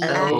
I